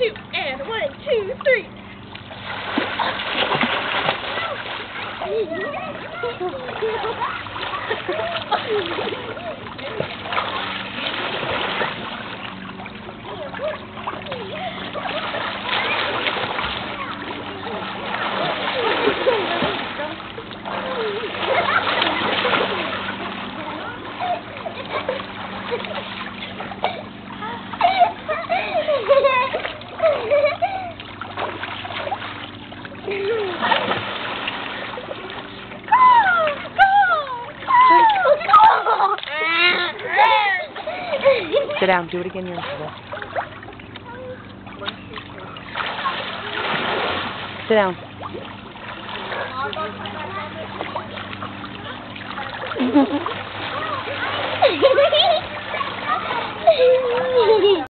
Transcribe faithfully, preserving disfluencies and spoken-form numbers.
two, and one, two, three. Sit down, do it again, you're uncomfortable. Sit down.